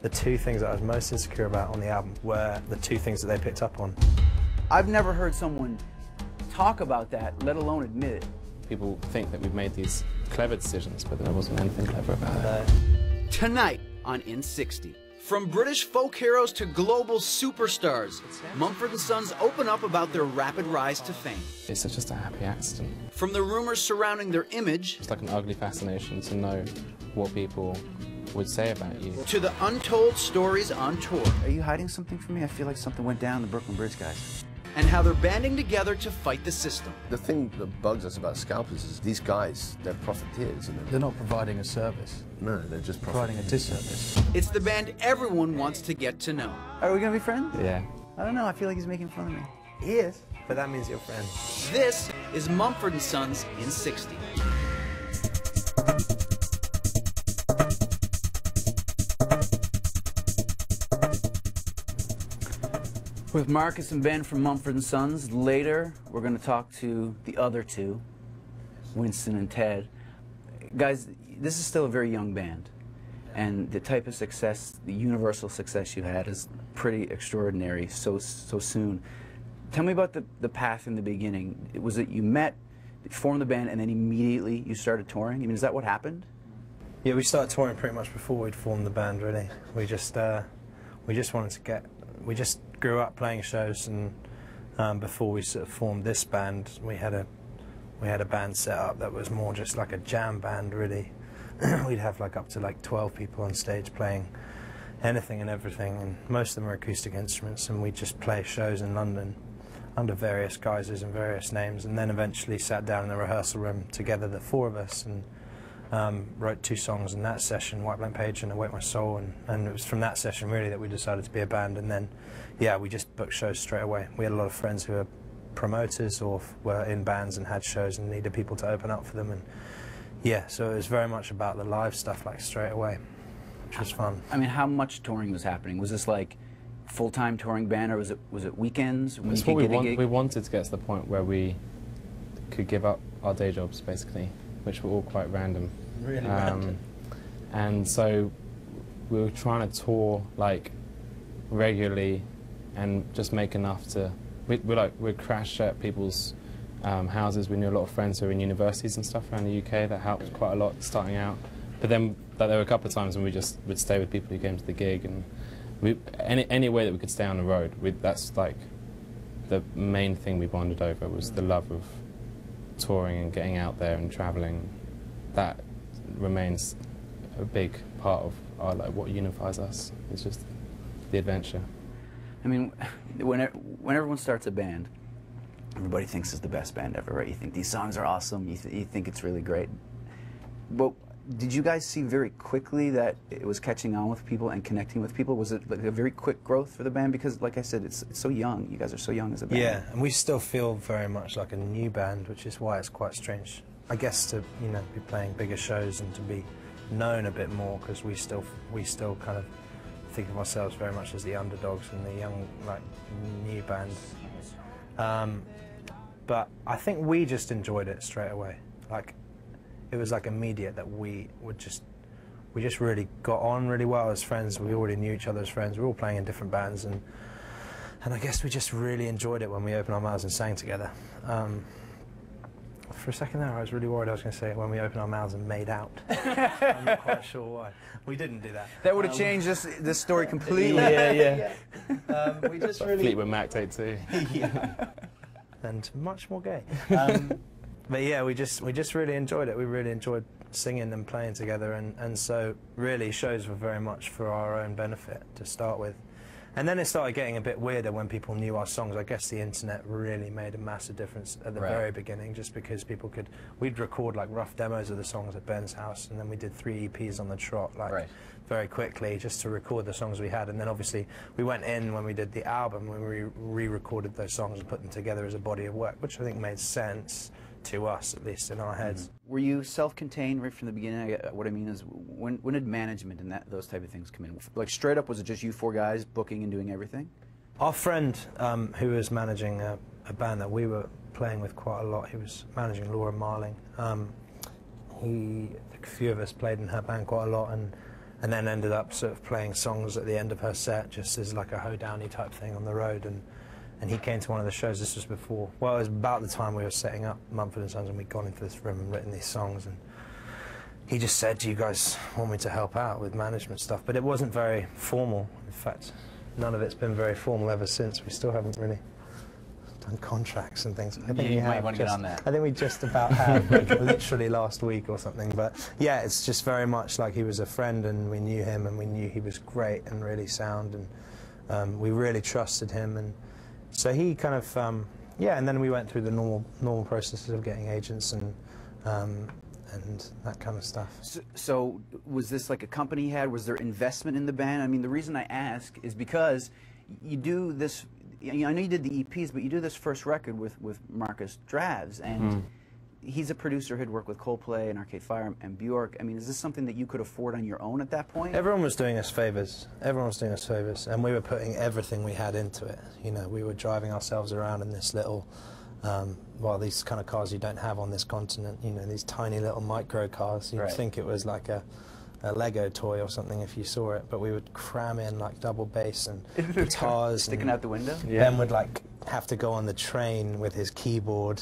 The two things that I was most insecure about on the album were the two things that they picked up on. I've never heard someone talk about that, let alone admit it. People think that we've made these clever decisions, but there wasn't anything clever about it. Tonight on In 60. From British folk heroes to global superstars, Mumford & Sons open up about their rapid rise to fame. It's just a happy accident. From the rumors surrounding their image... It's like an ugly fascination to know what people would say about you. ...to the untold stories on tour. Are you hiding something from me? I feel like something went down the Brooklyn Bridge, guys. And how they're banding together to fight the system. The thing that bugs us about scalpers is these guys, they're profiteers. And they're not providing a service. No, they're just providing a disservice. It's the band everyone wants to get to know. Are we gonna be friends? Yeah. I don't know, I feel like he's making fun of me. He is, but that means you're friends. This is Mumford & Sons in 60. With Marcus and Ben from Mumford & Sons. Later, we're gonna talk to the other two, Winston and Ted. Guys, this is still a very young band, and the type of success, the universal success you had is pretty extraordinary so soon. Tell me about the path in the beginning. Was it you met, formed the band, and then immediately you started touring? I mean, is that what happened? Yeah, we started touring pretty much before we'd formed the band, really. We just wanted to get, we just grew up playing shows, and before we sort of formed this band, we had a band set up that was more just like a jam band, really. We'd have like up to like 12 people on stage playing anything and everything, and most of them were acoustic instruments, and we'd just play shows in London under various guises and various names, and then eventually sat down in the rehearsal room together, the four of us, and wrote two songs in that session, White Blank Page and Awake My Soul, and it was from that session really that we decided to be a band, and then yeah, we just booked shows straight away. We had a lot of friends who were promoters or were in bands and had shows and needed people to open up for them, and yeah, so it was very much about the live stuff like straight away, which was fun. I mean, how much touring was happening? Was this like full-time touring band, or was it weekends? That's what we wanted to get to the point where we could give up our day jobs basically, which were all quite random. Really random. And so we were trying to tour like regularly and just make enough to, we'd crash at people's houses. We knew a lot of friends who were in universities and stuff around the UK. That helped quite a lot starting out. But then there were a couple of times when we just would stay with people who came to the gig, and any way that we could stay on the road. That's like the main thing we bonded over, was the love of touring and getting out there and travelling. That remains a big part of our, like, what unifies us. It's just the adventure. I mean, when everyone starts a band, everybody thinks it's the best band ever, right? You think these songs are awesome, you think it's really great. But did you guys see very quickly that it was catching on with people and connecting with people? Was it like a very quick growth for the band? Because like I said, it's so young. You guys are so young as a band. Yeah, and we still feel very much like a new band, which is why it's quite strange, I guess, to, you know, be playing bigger shows and to be known a bit more, because we still kind of think of ourselves very much as the underdogs and the young, like, new band. But I think we just enjoyed it straight away. Like, it was like immediate that we just really got on really well as friends. We already knew each other as friends. We were all playing in different bands, and I guess we just really enjoyed it when we opened our mouths and sang together. For a second there, I was really worried I was going to say when we opened our mouths and made out. I'm not quite sure why. We didn't do that. That would have changed this story completely. Yeah. We just really... Fleetwood Mac, take two. Yeah. And much more gay. But yeah, we just really enjoyed it. We really enjoyed singing and playing together, and so really shows were very much for our own benefit to start with. And then it started getting a bit weirder when people knew our songs. I guess the internet really made a massive difference at the very beginning, just because people could... We'd record like rough demos of the songs at Ben's house, and then we did 3 EPs on the trot, like very quickly, just to record the songs we had. And then obviously we went in when we did the album, when we re-recorded those songs and put them together as a body of work, which I think made sense to us, at least in our heads. Were you self-contained right from the beginning? What I mean is, when did management and those type of things come in? Like straight up, was it just you four guys booking and doing everything? Our friend who was managing a band that we were playing with quite a lot, he was managing Laura Marling. A few of us played in her band quite a lot, and and then ended up sort of playing songs at the end of her set just as like a hoedowny type thing on the road. And he came to one of the shows. This was before, well, it was about the time we were setting up Mumford & Sons, and we'd gone into this room and written these songs, and he just said, do you guys want me to help out with management stuff? But it wasn't very formal. In fact, none of it's been very formal ever since. We still haven't really done contracts and things. I think you might want to get on that. I think we just about had, like, literally last week or something. But yeah, it's just very much like he was a friend, and we knew him, and we knew he was great and really sound, and we really trusted him. And so he kind of, yeah, and then we went through the normal processes of getting agents and that kind of stuff. So was this like a company he had? Was there investment in the band? I mean, the reason I ask is because you do this, I know you did the EPs, but you do this first record with Marcus Dravs, and he's a producer who'd worked with Coldplay and Arcade Fire and Björk. I mean, is this something that you could afford on your own at that point? Everyone was doing us favors. Everyone was doing us favors, and we were putting everything we had into it. You know, we were driving ourselves around in this little, well, these kind of cars you don't have on this continent, you know, these tiny little micro cars. You'd think it was like a Lego toy or something if you saw it, but we would cram in like double bass and guitars. Sticking out the window? Yeah. Ben would like have to go on the train with his keyboard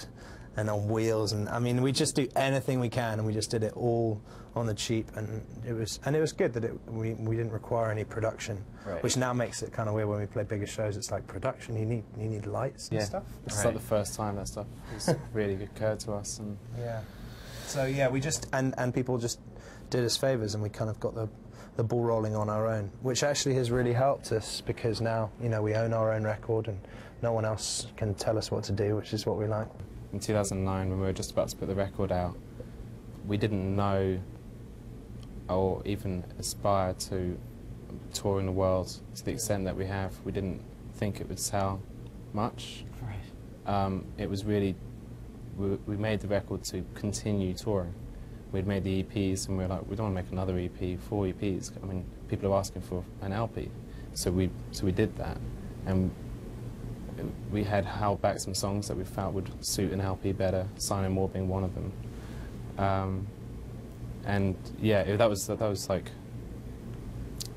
and on wheels, and I mean, we just do anything we can, and we just did it all on the cheap, and it was good that we didn't require any production, which now makes it kind of weird when we play bigger shows. It's like production, you need lights and stuff. It's like the first time that stuff was really occurred to us, and yeah. So yeah, we just and people just did us favors, and we kind of got the ball rolling on our own, which actually has really helped us, because now, you know, we own our own record, and no one else can tell us what to do, which is what we like. In 2009, when we were just about to put the record out, we didn't know or even aspire to touring the world to the extent that we have. We didn't think it would sell much. It was really, we made the record to continue touring. We'd made the EPs, and we were like, we don't want to make another EP, 4 EPs. I mean, people are asking for an LP. So we did that, and we had held back some songs that we felt would suit an LP better, Sign & More being one of them. And yeah, that was like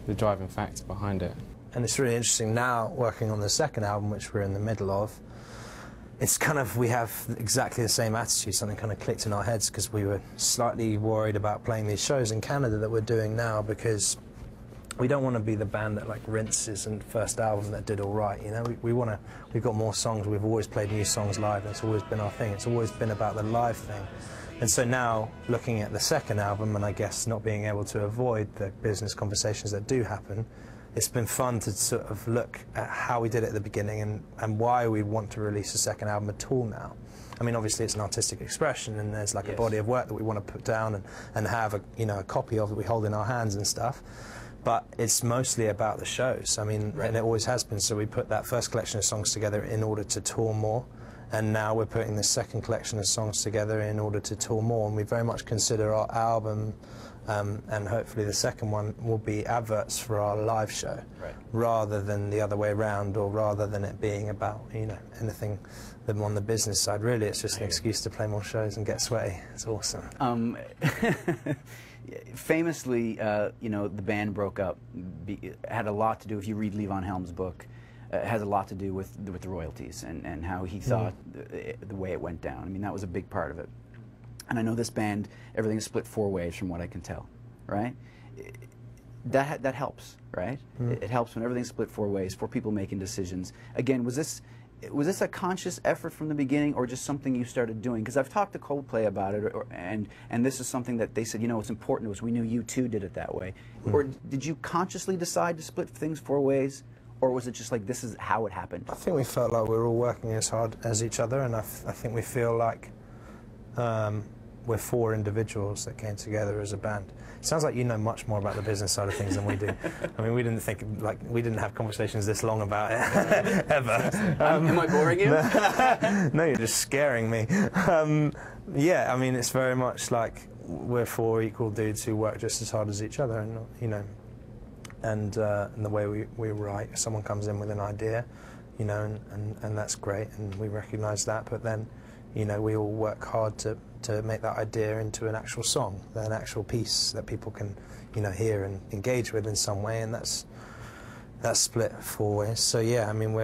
the driving factor behind it. And it's really interesting now, working on the second album, which we're in the middle of, it's kind of, we have exactly the same attitude. Something kind of clicked in our heads, because we were slightly worried about playing these shows in Canada that we're doing now, because we don't want to be the band that like rinses and first album that did all right, you know. We want to, we've got more songs, we've always played new songs live, and it's always been our thing. It's always been about the live thing. And so now, looking at the second album, and I guess not being able to avoid the business conversations that do happen, it's been fun to sort of look at how we did it at the beginning, and why we want to release a second album at all now. I mean, obviously it's an artistic expression, and there's like a body of work that we want to put down and have a, you know, a copy of that we hold in our hands and stuff. But it's mostly about the shows, I mean, and it always has been. So we put that first collection of songs together in order to tour more, and now we're putting the second collection of songs together in order to tour more, and we very much consider our album, and hopefully the second one, will be adverts for our live show, rather than the other way around, or rather than it being about, you know, anything on the business side. Really, it's just an excuse to play more shows and get sweaty. It's awesome. Famously, you know, the band broke up. It had a lot to do, if you read Levon Helm's book, it has a lot to do with the royalties and how he thought the way it went down. I mean, that was a big part of it. And I know this band, everything is split 4 ways from what I can tell, right? That helps, right? It helps when everything's split 4 ways, 4 people making decisions. Again, was this a conscious effort from the beginning, or just something you started doing? Because I've talked to Coldplay about it, and this is something that they said, you know, it's important to us. We knew U2 did it that way. Or did you consciously decide to split things 4 ways, or was it just like, this is how it happened? I think we felt like we were all working as hard as each other, and I think we feel like we're 4 individuals that came together as a band. It sounds like you know much more about the business side of things than we do. I mean, we didn't think, like, we didn't have conversations this long about it, ever. Am I boring you? No, you're just scaring me. Yeah, I mean, it's very much like we're 4 equal dudes who work just as hard as each other, and, you know, and the way we write, someone comes in with an idea, you know, and that's great, and we recognize that, but then you know, we all work hard to make that idea into an actual song, an actual piece that people can, you know, hear and engage with in some way, and that's split four ways. So yeah, I mean,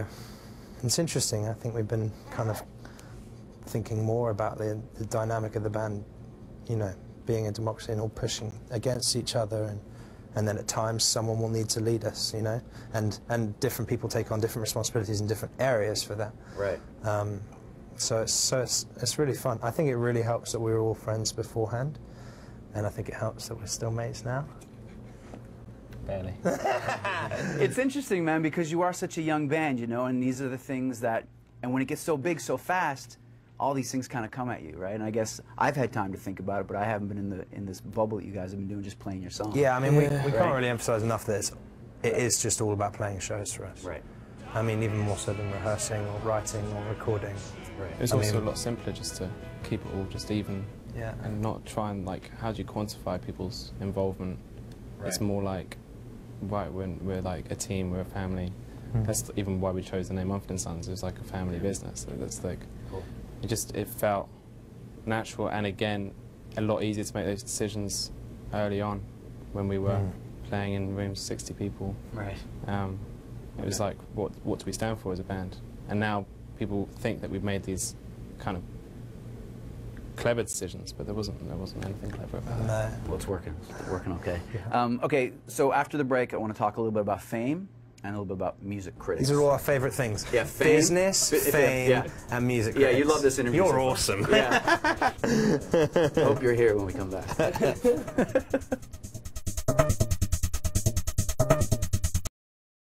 it's interesting. I think we've been kind of thinking more about the dynamic of the band, you know, being a democracy and all pushing against each other, and then at times someone will need to lead us, you know, and different people take on different responsibilities in different areas for that. Right. So it's really fun. I think it really helps that we were all friends beforehand, and I think it helps that we're still mates now. Barely. It's interesting, man, because you are such a young band, you know, and these are the things that, and when it gets so big so fast, all these things kind of come at you, right? And I guess I've had time to think about it, but I haven't been in this bubble that you guys have been doing, just playing your song. Yeah, I mean, we can't really emphasize enough that it is just all about playing shows for us. Right. I mean, even more so than rehearsing or writing or recording. Right. It's also a lot simpler just to keep it all just even, yeah, and not try and, like, how do you quantify people's involvement? Right. It's more like, right, we're like a team, we're a family. Mm. That's even why we chose the name Mumford & Sons. It was like a family business. So that's like, cool. It felt natural, and again, a lot easier to make those decisions early on when we were playing in rooms 60 people. Right. It was like, what do we stand for as a band? And now people think that we've made these kind of clever decisions, but there wasn't anything clever about it. No. Well, it's working okay. Yeah. Okay, so after the break, I want to talk a little bit about fame and a little bit about music critics. These are all our favorite things. Yeah, fame, business, fame, and music critics. Yeah, you love this interview. You're awesome. Yeah. Hope you're here when we come back.